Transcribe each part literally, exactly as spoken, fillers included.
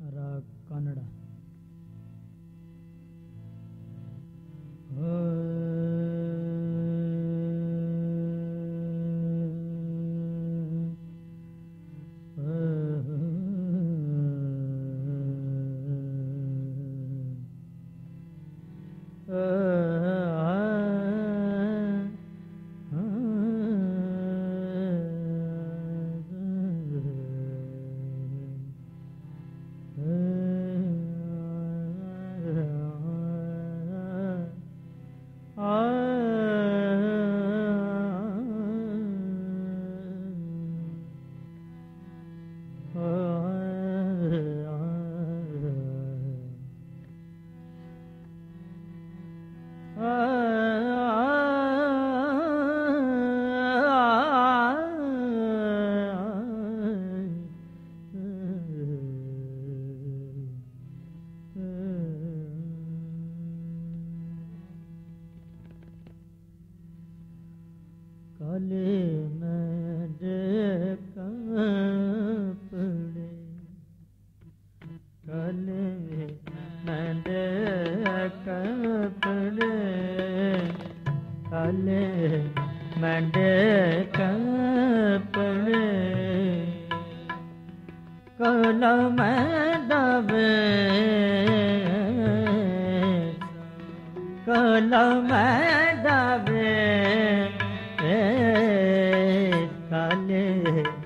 राग कान्हड़ा। काले मैंदे कपड़े, काले मैंदे कपड़े, काले मैंदे कपड़े, काला मैंदा बे, काला मैंदा बे,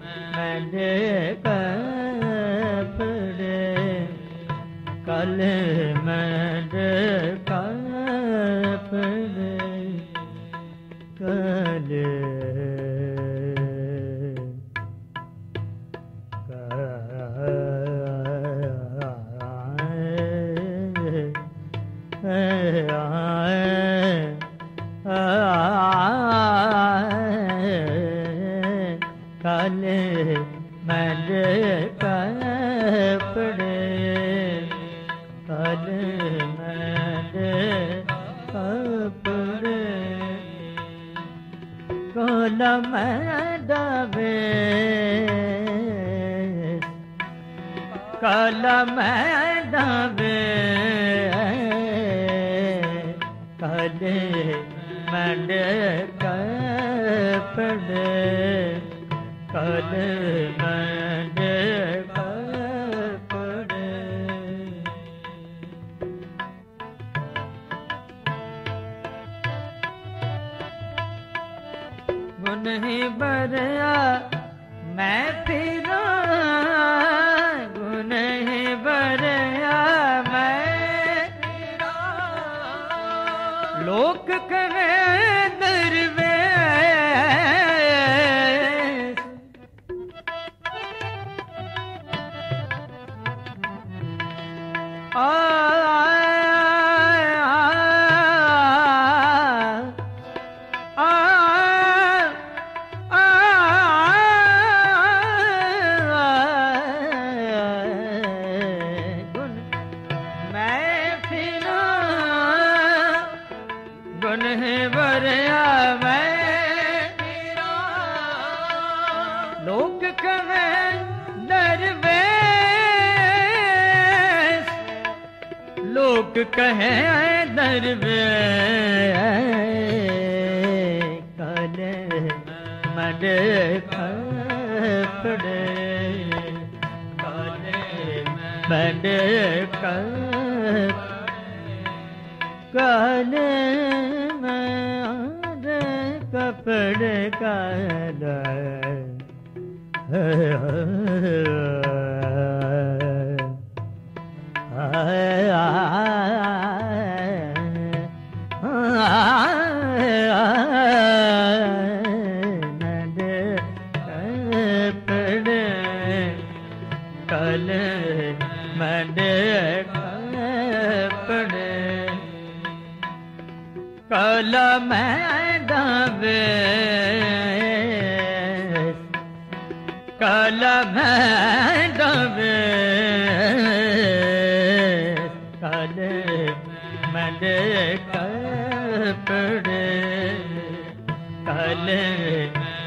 काले मैंदे कपड़े, काले मैंदे कपड़े, काले काले मैंदे कपड़े, काले मैंदे कपड़े, काला मैंदा बेस, काला मैंदा बेस, काले मैंदे कपड़े, काले मैंदे कपड़े। गुन ही बरया मैं फिरा, गुन ही बरया मैं फिरा, लोक कहे दरवे लोक कवे दरवेश, लोक कहे दरवेश, काले मैंदे कपड़े, काले मैंदे कपड़े, काले मैंदे कपड़े, काले आय आय मैंदे कपड़े, काले मैंदे कपड़े, काला मैंदा बे, काला मैंदा बेस, काले मैंदे कपड़े, काले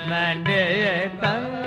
मैंदे कपड़े।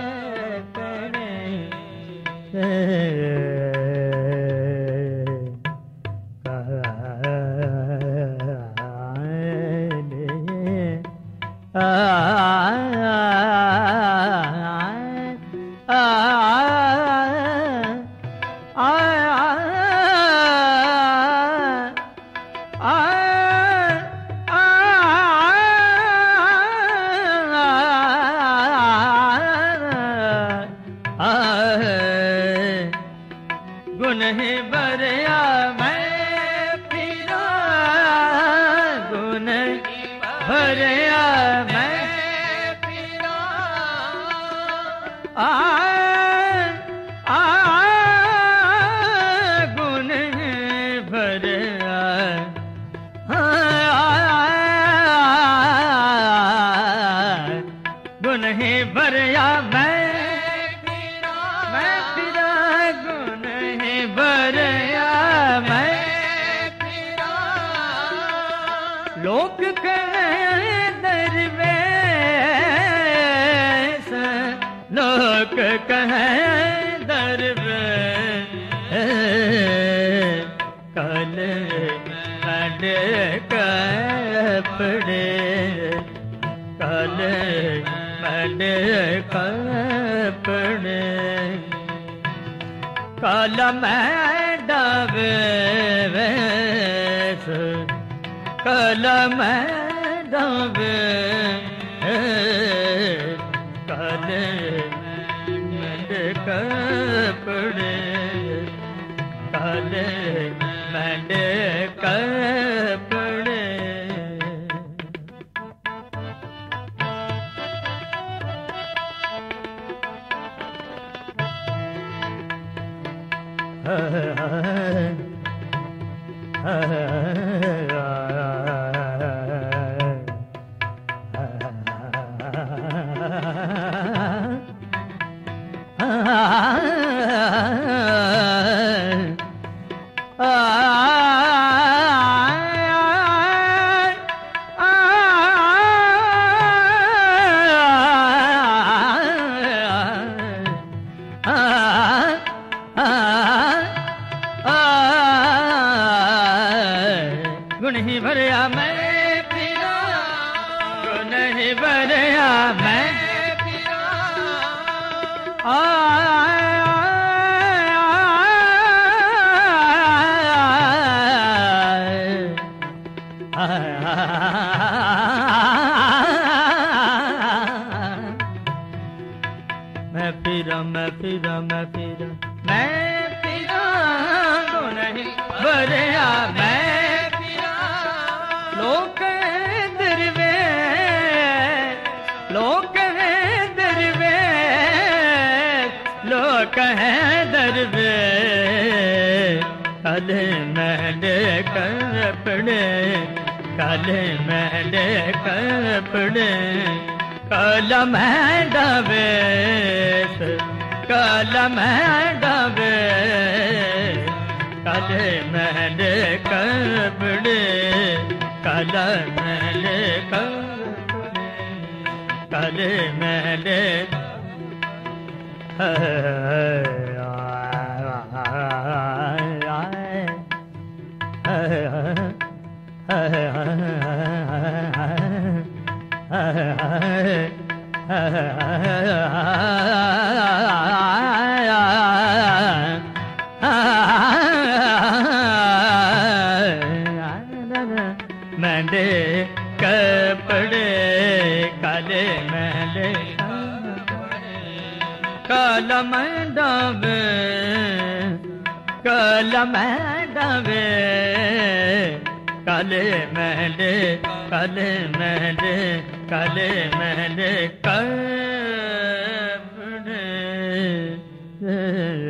गुन ही बरया मैं फिरा गुन भरया मैं फिरा आ आ गुन भरया गुन ही भरया मैं लोक दर में लोक दर में काले माइंदे कपड़े काले माइंदे कपड़े काला माइंदा काला माइंदा काले माइंदे कपड़े काले माइंदे कपड़े हा हा हा गुन ही भरया मैं फिरा गुन ही भरया मैं फिरा आ मैं फिरा मैं फिरा मैं फिरा मैं फिरा गुन ही भरया मैं लोक दरवे लोक है दरवे लोक है दरवे काले माइंदे कपड़े काले माइंदे कपड़े काला माइंदा वेश काला माइंदा वेश काले माइंदे कपड़े काले माइंदे कपड़े काले माइंदे माइंदे कपड़े काले माइंदे काला माइंदा वे काला माइंदा वे काले माइंदे काले माइंदे काले माइंदे कपड़े।